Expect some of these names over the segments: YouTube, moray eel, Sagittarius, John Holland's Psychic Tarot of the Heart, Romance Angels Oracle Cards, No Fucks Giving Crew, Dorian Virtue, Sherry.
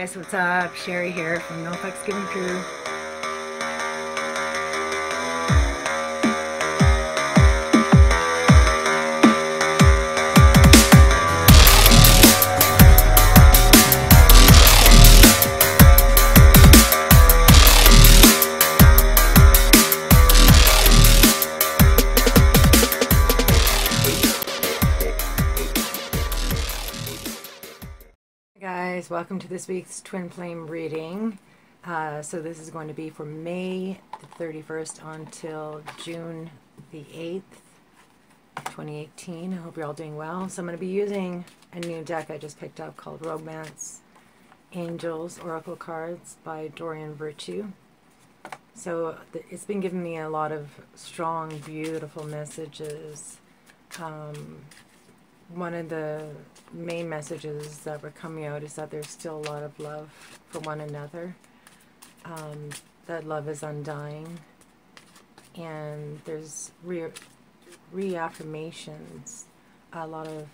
guys, what's up? Sherry here from No Fucks Giving Crew. Welcome to this week's Twin Flame reading. So this is going to be for May the 31st until June the 8th, 2018. I hope you're all doing well. So I'm going to be using a new deck I just picked up called Romance Angels Oracle Cards by Dorian Virtue. So it's been giving me a lot of strong, beautiful messages. One of the main messages that were coming out is that there's still a lot of love for one another, that love is undying, and there's reaffirmations, a lot of,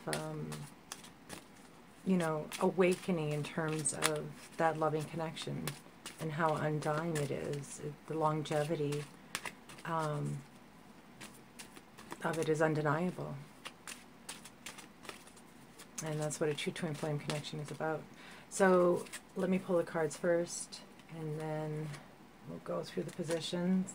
you know, awakening in terms of that loving connection and how undying it is, the longevity of it is undeniable. And that's what a true twin flame connection is about. So let me pull the cards first, and then we'll go through the positions.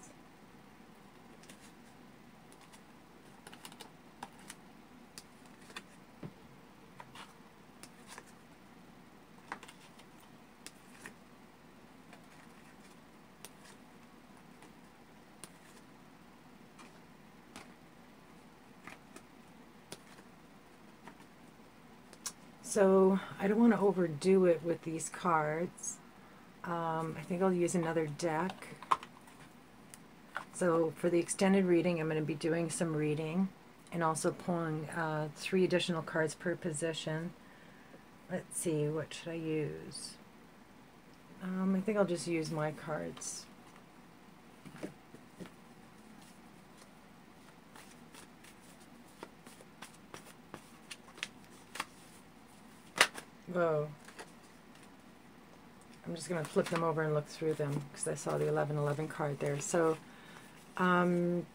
So I don't want to overdo it with these cards. I think I'll use another deck. So for the extended reading, I'm going to be doing some reading and also pulling 3 additional cards per position. Let's see, what should I use? I think I'll just use my cards. Whoa. I'm just going to flip them over and look through them because I saw the 1111 card there. So,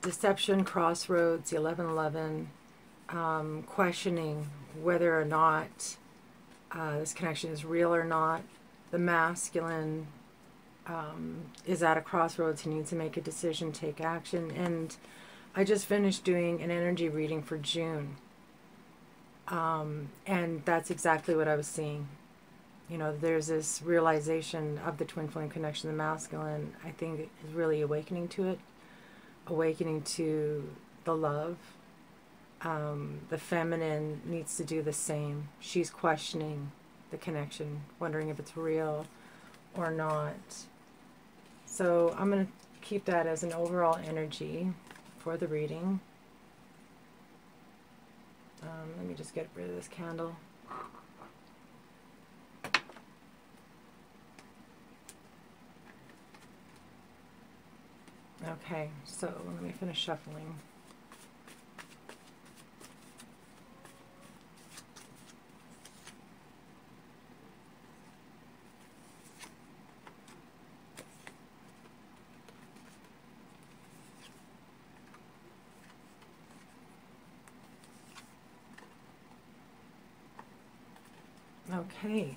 deception, crossroads, the 1111, questioning whether or not this connection is real or not. The masculine is at a crossroads. He needs to make a decision, take action. And I just finished doing an energy reading for June. And that's exactly what I was seeing. You know, there's this realization of the twin flame connection, the masculine, I think, is really awakening to it, awakening to the love. The feminine needs to do the same. She's questioning the connection, wondering if it's real or not. So I'm going to keep that as an overall energy for the reading. Let me just get rid of this candle. Okay, so let me finish shuffling. Okay,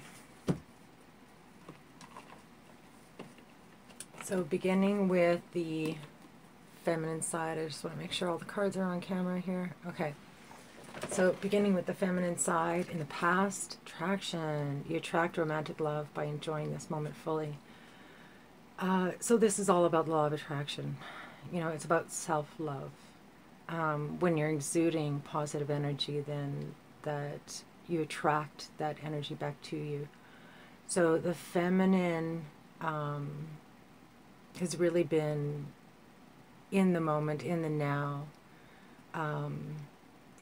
so beginning with the feminine side, I just want to make sure all the cards are on camera here. Okay, so beginning with the feminine side, in the past, attraction. You attract romantic love by enjoying this moment fully. So this is all about law of attraction. You know, it's about self-love. When you're exuding positive energy, then that you attract that energy back to you. So the feminine has really been in the moment, in the now,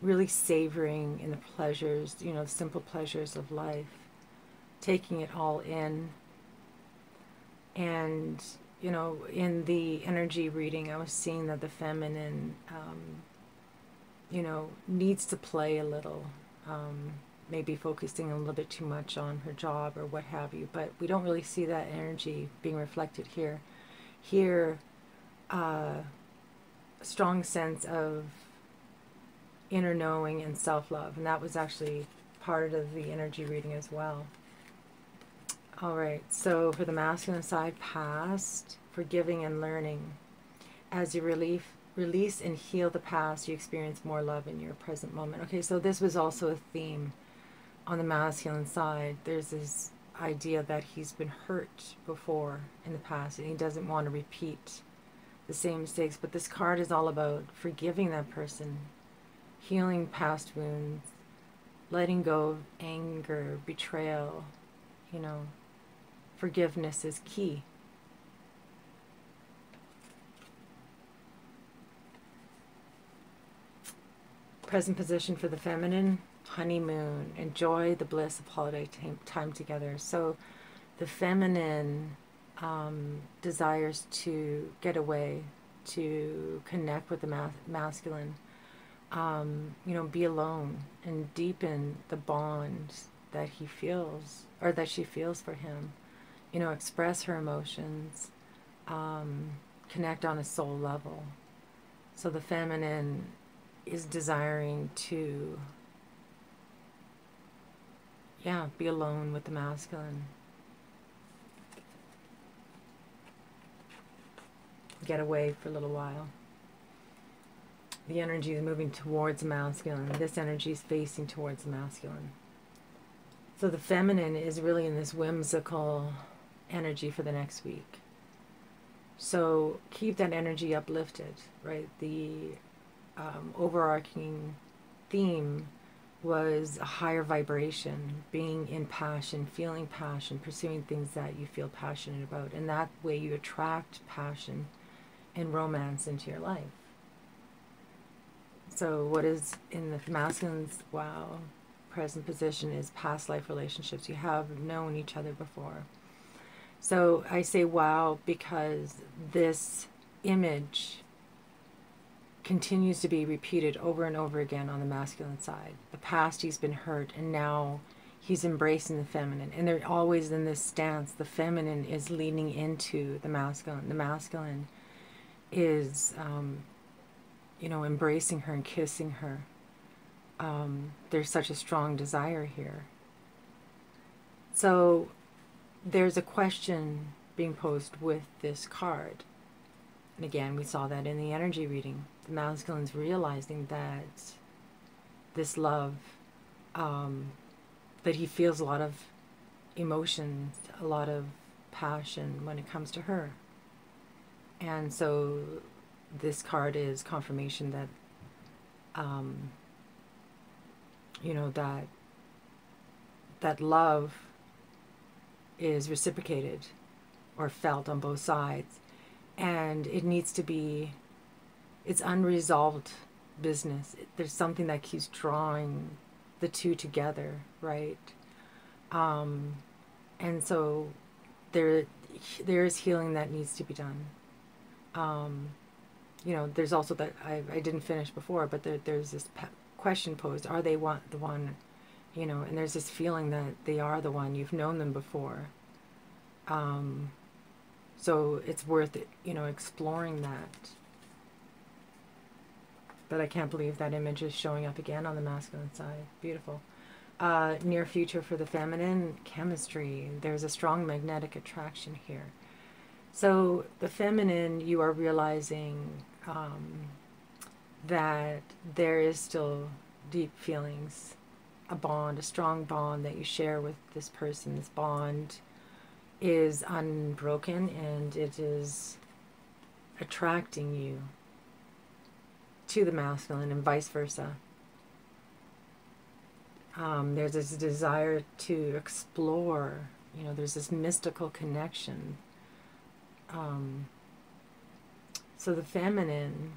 really savoring in the pleasures, you know, the simple pleasures of life, taking it all in. And, you know, in the energy reading, I was seeing that the feminine, you know, needs to play a little. maybe focusing a little bit too much on her job or what have you, but we don't really see that energy being reflected here. Here, a strong sense of inner knowing and self-love, and that was actually part of the energy reading as well. All right, so for the masculine side, past, forgiving and learning. As you release and heal the past, you experience more love in your present moment. Okay, so this was also a theme on the masculine side. There's this idea that he's been hurt before in the past and he doesn't want to repeat the same mistakes, but this card is all about forgiving that person, healing past wounds, letting go of anger, betrayal. You know, forgiveness is key. Present position for the feminine, honeymoon, enjoy the bliss of holiday time together. So the feminine desires to get away, to connect with the masculine, you know, be alone and deepen the bond that he feels or that she feels for him, you know, express her emotions, connect on a soul level. So the feminine is desiring to, yeah, be alone with the masculine. Get away for a little while. The energy is moving towards the masculine. This energy is facing towards the masculine. So the feminine is really in this whimsical energy for the next week. So keep that energy uplifted, right? The overarching theme was a higher vibration, being in passion, feeling passion, pursuing things that you feel passionate about, and that way you attract passion and romance into your life. So what is in the masculine's, wow, present position is past life relationships. You have known each other before. So I say wow because this image continues to be repeated over and over again on the masculine side. The past he's been hurt and now he's embracing the feminine, and they're always in this stance. The feminine is leaning into the masculine. The masculine is, you know, embracing her and kissing her. There's such a strong desire here. So there's a question being posed with this card. And again, we saw that in the energy reading. The masculine's realizing that this love, that he feels a lot of emotions, a lot of passion when it comes to her. And so this card is confirmation that, you know, that love is reciprocated or felt on both sides. And it needs to be, it's unresolved business. There's something that keeps drawing the two together, right? And so there is healing that needs to be done. You know, there's also that, I didn't finish before, but there's this question posed. Are they the one, you know, and there's this feeling that they are the one. You've known them before. So it's worth it, you know, exploring that. But I can't believe that image is showing up again on the masculine side. Beautiful. Near future for the feminine, chemistry. There's a strong magnetic attraction here. So the feminine, you are realizing that there is still deep feelings, a bond, a strong bond that you share with this person. This bond is unbroken and it is attracting you to the masculine and vice versa. There's this desire to explore, you know, there's this mystical connection. So the feminine,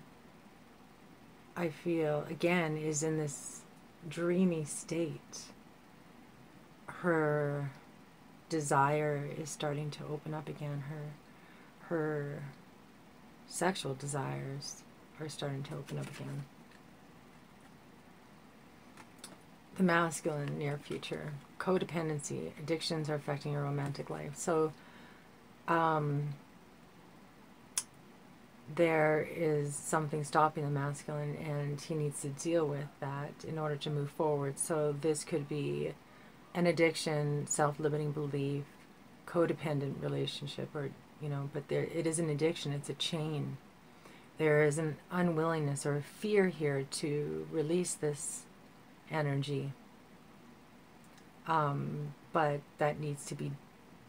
I feel, again, is in this dreamy state. Her desire is starting to open up again. Her sexual desires are starting to open up again. the masculine near future. Codependency, addictions are affecting your romantic life. So there is something stopping the masculine, and he needs to deal with that in order to move forward. So this could be an addiction, self-limiting belief, codependent relationship, or, you know, but there, it is an addiction, it's a chain. There is an unwillingness or a fear here to release this energy. But that needs to be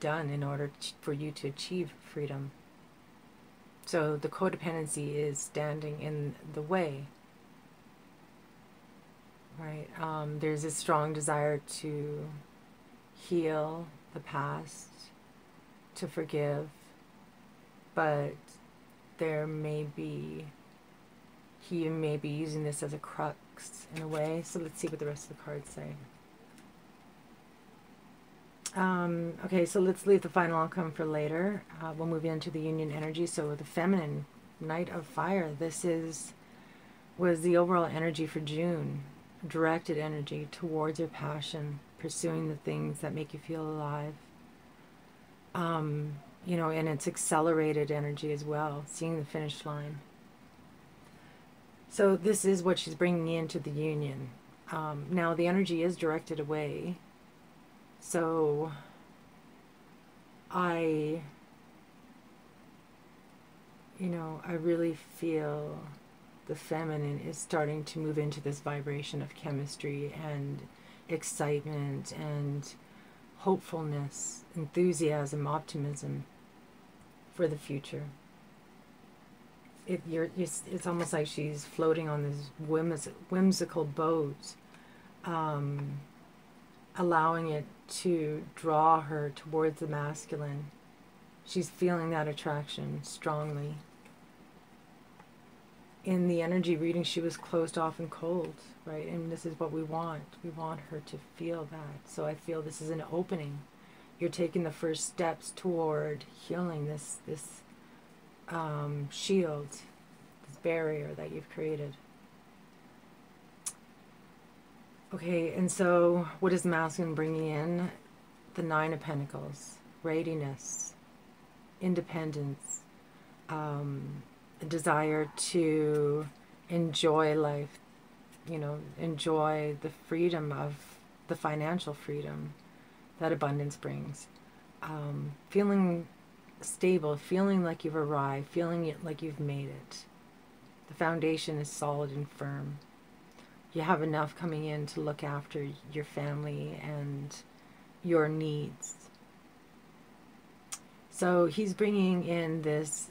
done in order for you to achieve freedom. So the codependency is standing in the way, right? There's a strong desire to heal the past, to forgive, but there may be, he may be using this as a crux in a way. So let's see what the rest of the cards say. Okay, so let's leave the final outcome for later. We'll move into the union energy. So the feminine, Knight of Fire, this was the overall energy for June. Directed energy towards your passion, pursuing the things that make you feel alive. You know, and it's accelerated energy as well, seeing the finish line. So this is what she's bringing into the union. Now the energy is directed away. So I really feel the feminine is starting to move into this vibration of chemistry and excitement and hopefulness, enthusiasm, optimism for the future. It's almost like she's floating on this whimsical boat, allowing it to draw her towards the masculine. She's feeling that attraction strongly. In the energy reading, she was closed off and cold, right? And this is what we want. We want her to feel that. So I feel this is an opening. You're taking the first steps toward healing this shield, this barrier that you've created. Okay, and so what is masculine bringing in? The Nine of Pentacles, readiness, independence, a desire to enjoy life, you know, enjoy the freedom of the financial freedom that abundance brings. Feeling stable, feeling like you've arrived, feeling like you've made it. The foundation is solid and firm. You have enough coming in to look after your family and your needs. So he's bringing in this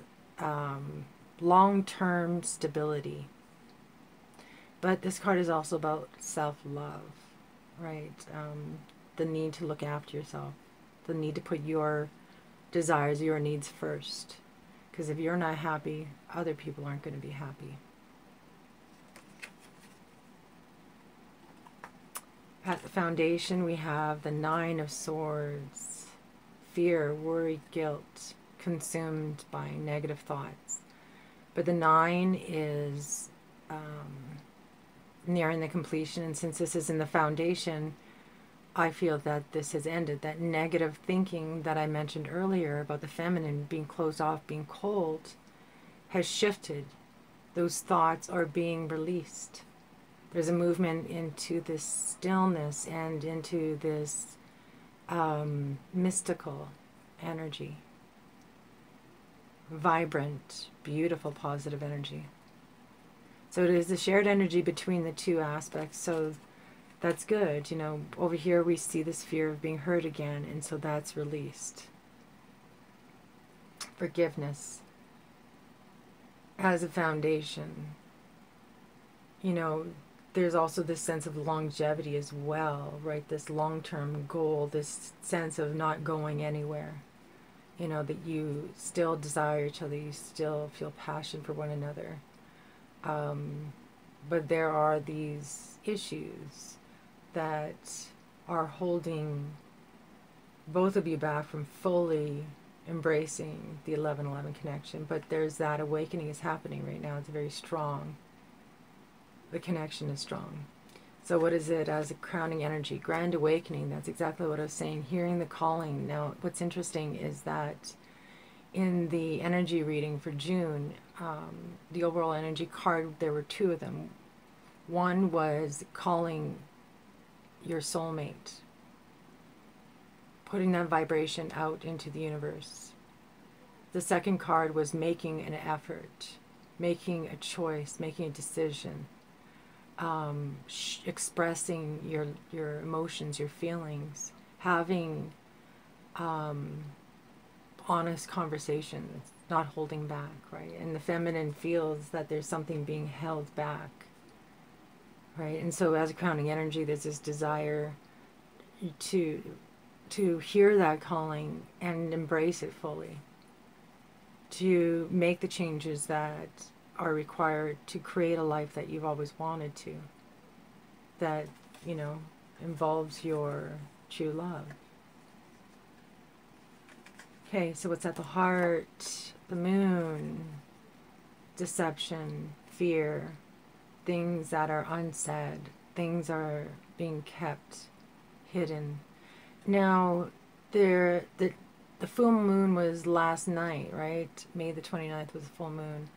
long-term stability. But this card is also about self-love, right? The need to look after yourself. The need to put your desires, your needs first. Because if you're not happy, other people aren't going to be happy. At the foundation, we have the Nine of Swords, fear, worry, guilt, consumed by negative thoughts. But the Nine is nearing the completion, and since this is in the foundation, I feel that this has ended. That negative thinking that I mentioned earlier about the feminine being closed off, being cold, has shifted. Those thoughts are being released. There's a movement into this stillness and into this mystical energy. Vibrant, beautiful, positive energy. So it is the shared energy between the two aspects. So that's good. You know, over here we see this fear of being hurt again, and so that's released. Forgiveness as a foundation. You know, there's also this sense of longevity as well, right? This long-term goal, this sense of not going anywhere. You know, that you still desire each other, you still feel passion for one another. But there are these issues that are holding both of you back from fully embracing the 11-11 connection. But there's that awakening is happening right now. It's very strong. The connection is strong. So what is it as a crowning energy? Grand awakening. That's exactly what I was saying. Hearing the calling. Now, what's interesting is that in the energy reading for June, the overall energy card, there were two of them. One was calling your soulmate, putting that vibration out into the universe. The second card was making an effort, making a choice, making a decision, expressing your emotions, your feelings, having honest conversations, not holding back, right? And the feminine feels that there's something being held back, right? And so as a crowning energy, there's this desire to hear that calling and embrace it fully, to make the changes that are required to create a life that you've always wanted to, that, you know, involves your true love. Okay, so what's at the heart? The moon, deception, fear, things that are unsaid, things are being kept hidden. Now, the full moon was last night, right? May the 29th was the full moon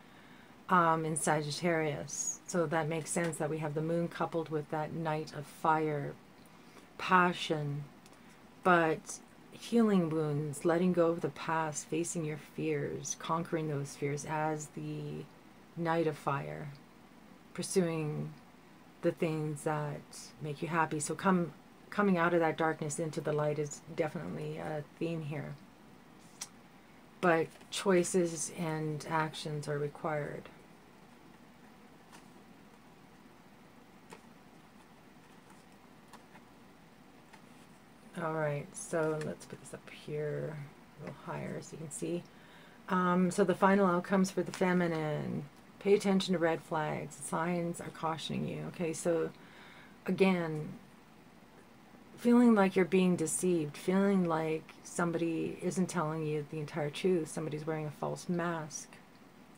in Sagittarius. So that makes sense that we have the moon coupled with that night of fire, passion, but healing wounds, letting go of the past, facing your fears, conquering those fears as the night of fire, pursuing the things that make you happy. So coming out of that darkness into the light is definitely a theme here. But choices and actions are required. All right, so let's put this up here a little higher so you can see. So the final outcomes for the feminine. Pay attention to red flags. Signs are cautioning you. Okay, so again, feeling like you're being deceived, feeling like somebody isn't telling you the entire truth, somebody's wearing a false mask,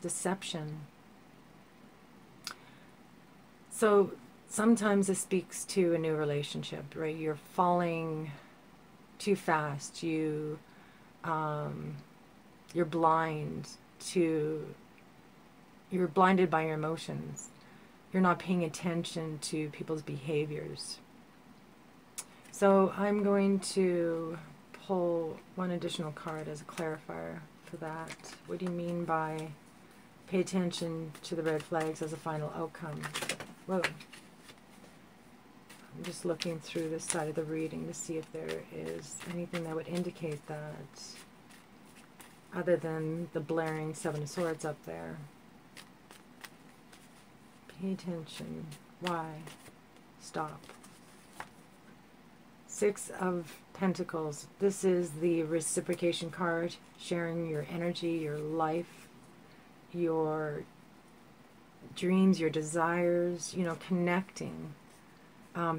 deception. So sometimes this speaks to a new relationship, right? You're falling too fast, you're blind to, you're blinded by your emotions, you're not paying attention to people's behaviors. So I'm going to pull one additional card as a clarifier for that. What do you mean by pay attention to the red flags as a final outcome? Whoa. I'm just looking through this side of the reading to see if there is anything that would indicate that, other than the blaring Seven of Swords up there. Pay attention. Why? Stop. Six of Pentacles. This is the reciprocation card, sharing your energy, your life, your dreams, your desires, you know, connecting,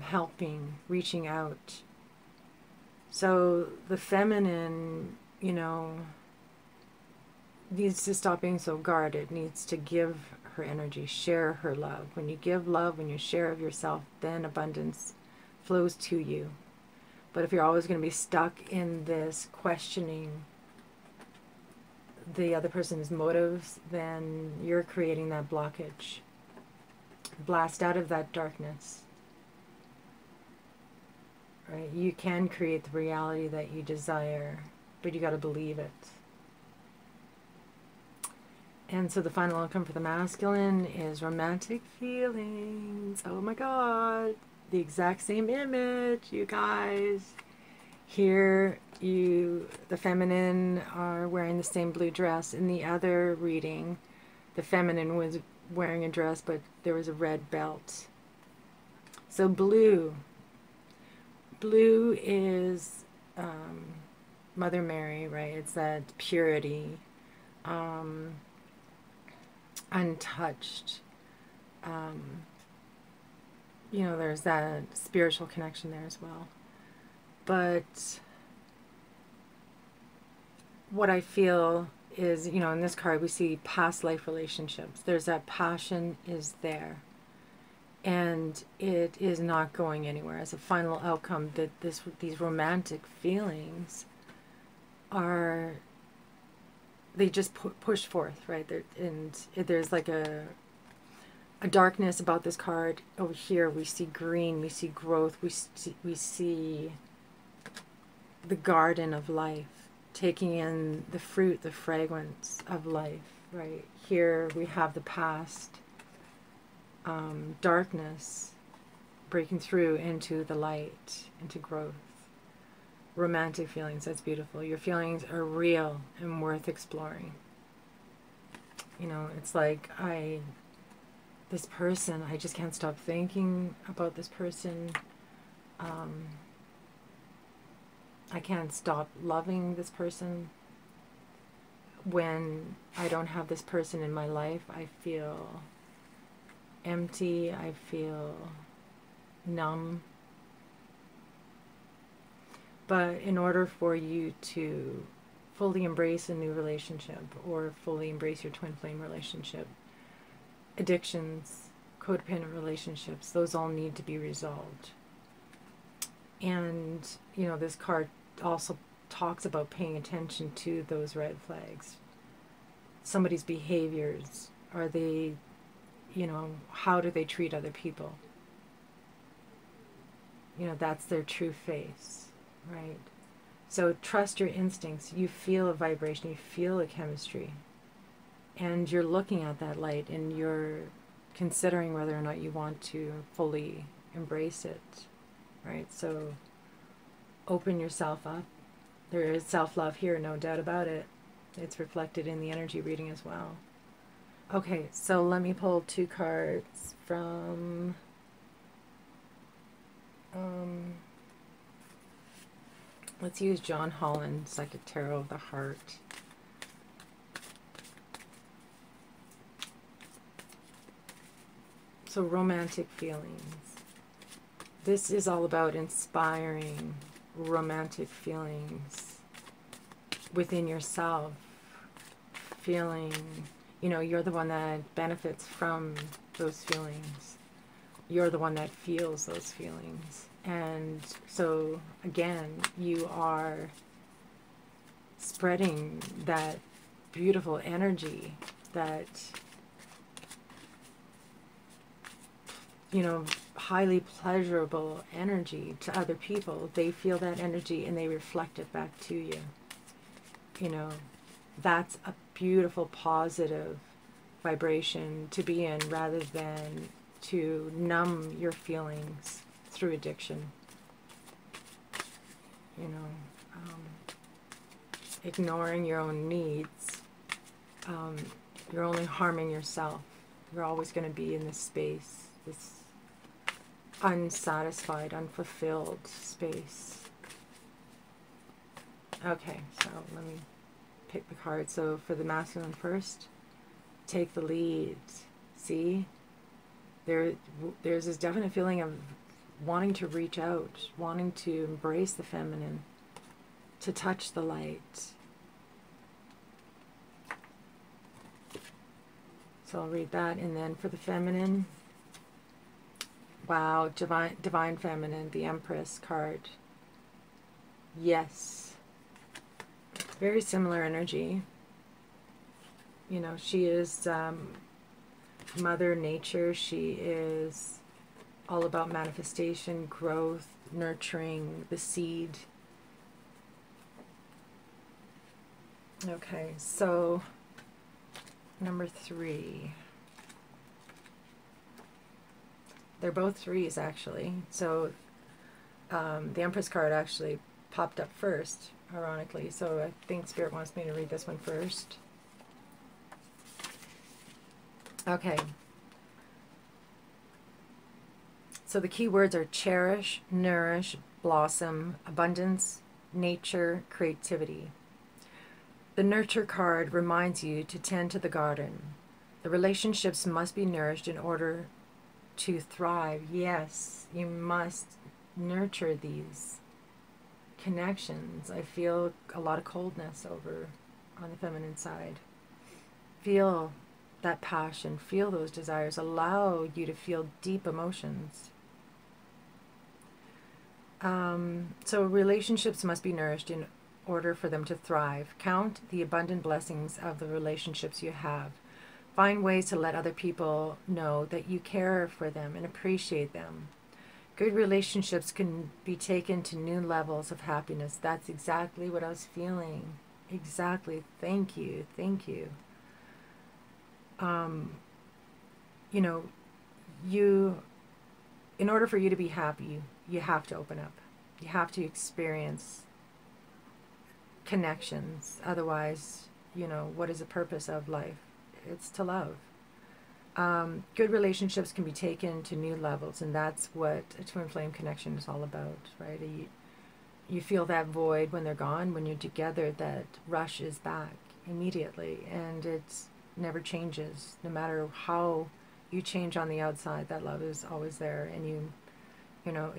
helping, reaching out. So the feminine, you know, needs to stop being so guarded, needs to give her energy, share her love. When you give love, when you share of yourself, then abundance flows to you. But if you're always going to be stuck in this questioning the other person's motives, then you're creating that blockage. Blast out of that darkness. Right? You can create the reality that you desire, but you got to believe it. And so the final outcome for the masculine is romantic feelings. Oh my God. The exact same image, you guys. Here, the feminine are wearing the same blue dress. In the other reading, the feminine was wearing a dress, but there was a red belt. So blue. Blue is Mother Mary, right? It's that purity, untouched. You know, there's that spiritual connection there as well. But what I feel is, you know, in this card we see past life relationships. There's that passion is there. and it is not going anywhere. As a final outcome, that these romantic feelings are, they just push forth, right? And there's like a darkness about this card. Over here we see green, we see growth, we see the garden of life, taking in the fruit, the fragrance of life. Right here we have the past, darkness breaking through into the light, into growth. Romantic feelings, that's beautiful. Your feelings are real and worth exploring. You know, it's like this person, I just can't stop thinking about this person. I can't stop loving this person. When I don't have this person in my life, I feel empty, I feel numb. But in order for you to fully embrace a new relationship or fully embrace your twin flame relationship, addictions, codependent relationships, those all need to be resolved. And, you know, this card also talks about paying attention to those red flags. Somebody's behaviors, are they, you know, how do they treat other people? You know, that's their true face, right? So trust your instincts. You feel a vibration, you feel a chemistry, and you're looking at that light and you're considering whether or not you want to fully embrace it, right? So open yourself up. There is self-love here, no doubt about it. It's reflected in the energy reading as well. Okay, so let me pull two cards from let's use John Holland's Psychic Tarot of the Heart. So romantic feelings. This is all about inspiring romantic feelings within yourself. Feeling, you know, you're the one that benefits from those feelings. You're the one that feels those feelings. And so, again, you are spreading that beautiful energy that, you know, highly pleasurable energy to other people. They feel that energy and they reflect it back to you. You know, that's a beautiful, positive vibration to be in, rather than to numb your feelings through addiction. You know, ignoring your own needs, you're only harming yourself. You're always going to be in this space, this unsatisfied, unfulfilled space. Okay, so let me pick the card. So for the masculine first, take the lead. See, there's this definite feeling of wanting to reach out, wanting to embrace the feminine, to touch the light. So I'll read that, and then for the feminine, wow, divine feminine, the Empress card. Yes. Very similar energy. You know, she is Mother Nature. She is all about manifestation, growth, nurturing the seed. Okay, so number three. They're both threes, actually. So the Empress card actually popped up first, ironically. So I think Spirit wants me to read this one first. Okay. So the key words are cherish, nourish, blossom, abundance, nature, creativity. The Nurture card reminds you to tend to the garden. The relationships must be nourished in order to thrive. Yes, you must nurture these connections. I feel a lot of coldness over on the feminine side. Feel that passion, feel those desires, allow you to feel deep emotions. So relationships must be nourished in order for them to thrive. Count the abundant blessings of the relationships you have. Find ways to let other people know that you care for them and appreciate them. Good relationships can be taken to new levels of happiness. That's exactly what I was feeling. Exactly. Thank you. Thank you. You know, in order for you to be happy, you have to open up. You have to experience connections. Otherwise, you know, what is the purpose of life? It's to love. Good relationships can be taken to new levels, and that's what a twin flame connection is all about, right? You feel that void when they're gone. When you're together, that rush is back immediately, and it never changes. No matter how you change on the outside, that love is always there, and you know,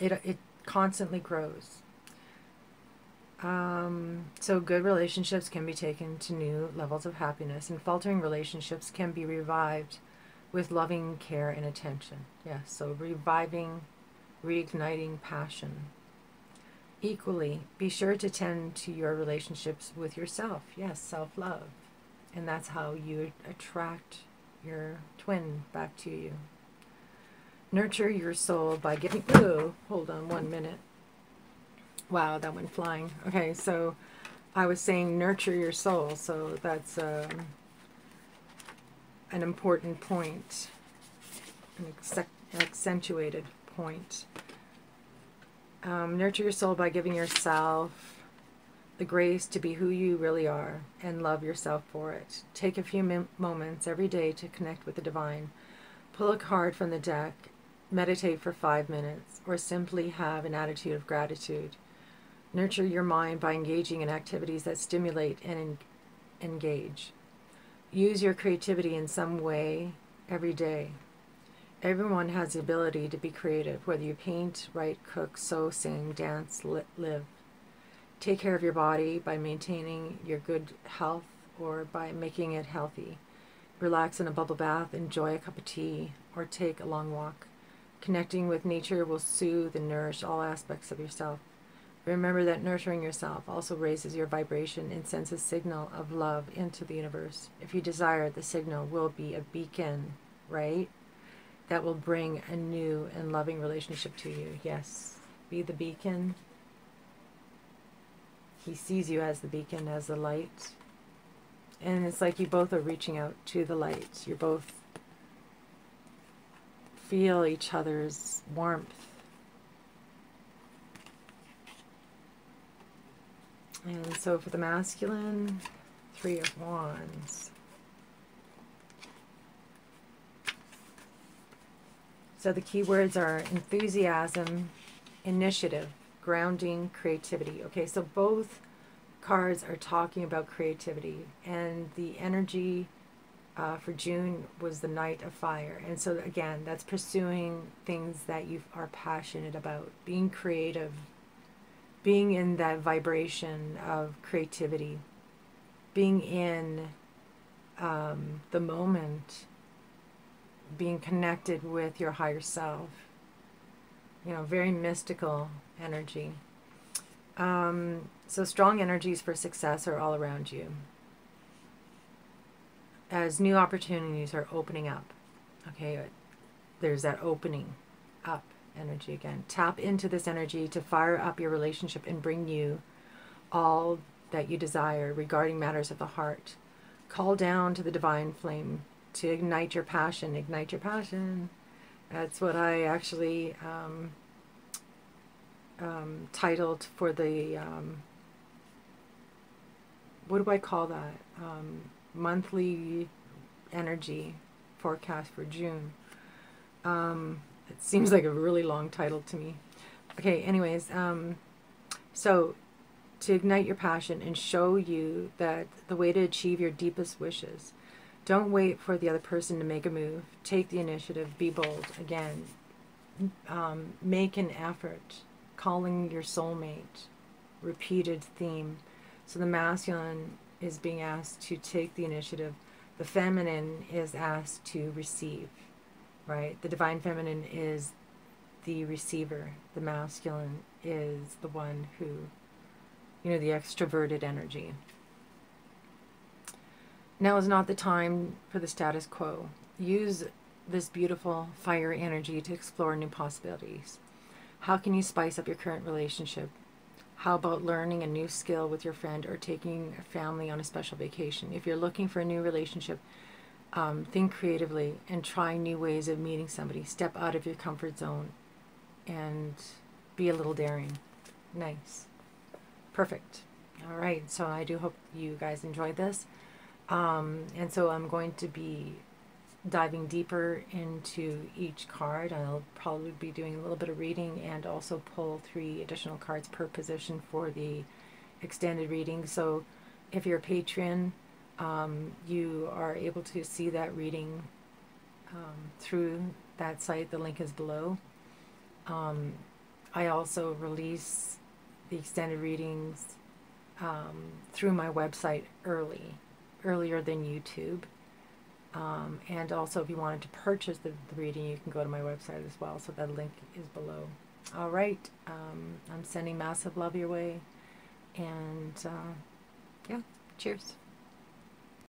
it constantly grows. So good relationships can be taken to new levels of happiness, and faltering relationships can be revived with loving care and attention. Yes, so reviving, reigniting passion. Equally, be sure to tend to your relationships with yourself. Yes, self-love. And that's how you attract your twin back to you. Nurture your soul by giving... Oh, hold on 1 minute. Wow, that went flying. Okay, so I was saying nurture your soul, so that's an important point, an accentuated point. Nurture your soul by giving yourself the grace to be who you really are and love yourself for it. Take a few moments every day to connect with the divine. Pull a card from the deck, meditate for 5 minutes, or simply have an attitude of gratitude. Nurture your mind by engaging in activities that stimulate and engage. Use your creativity in some way every day. Everyone has the ability to be creative, whether you paint, write, cook, sew, sing, dance, live. Take care of your body by maintaining your good health or by making it healthy. Relax in a bubble bath, enjoy a cup of tea, or take a long walk. Connecting with nature will soothe and nourish all aspects of yourself. Remember that nurturing yourself also raises your vibration and sends a signal of love into the universe. If you desire, the signal will be a beacon, right? That will bring a new and loving relationship to you. Yes, be the beacon. He sees you as the beacon, as the light. And it's like you both are reaching out to the light. You're both feel each other's warmth. And so for the masculine, 3 of Wands. So the key words are enthusiasm, initiative, grounding, creativity. Okay, so both cards are talking about creativity, and the energy for June was the Knight of Fire. And so again, that's pursuing things that you are passionate about, being creative, being in that vibration of creativity, being in the moment, being connected with your higher self. You know, very mystical energy. So strong energies for success are all around you, as new opportunities are opening up. Okay, there's that opening up energy again. Tap into this energy to fire up your relationship and bring you all that you desire regarding matters of the heart. Call down to the divine flame to ignite your passion. Ignite your passion. That's what I actually titled for the, what do I call that? Monthly energy forecast for June. It seems like a really long title to me. Okay, anyways, so to ignite your passion and show you that the way to achieve your deepest wishes. Don't wait for the other person to make a move. Take the initiative. Be bold. Again, make an effort. Calling your soulmate. Repeated theme. So the masculine is being asked to take the initiative, The feminine is asked to receive, right? The divine feminine is the receiver. The masculine is the one who, you know, the extroverted energy. Now is not the time for the status quo. Use this beautiful fire energy to explore new possibilities. How can you spice up your current relationship? How about learning a new skill with your friend or taking a family on a special vacation? If you're looking for a new relationship, think creatively and try new ways of meeting somebody. Step out of your comfort zone and be a little daring. Nice. Perfect. All right. So I do hope you guys enjoyed this. And so I'm going to be diving deeper into each card. I'll probably be doing a little bit of reading and also pull 3 additional cards per position for the extended reading. So if you're a patron, you are able to see that reading through that site. The link is below. I also release the extended readings through my website earlier than YouTube. And also, if you wanted to purchase the reading, you can go to my website as well. So that link is below. All right. I'm sending massive love your way. And yeah, cheers.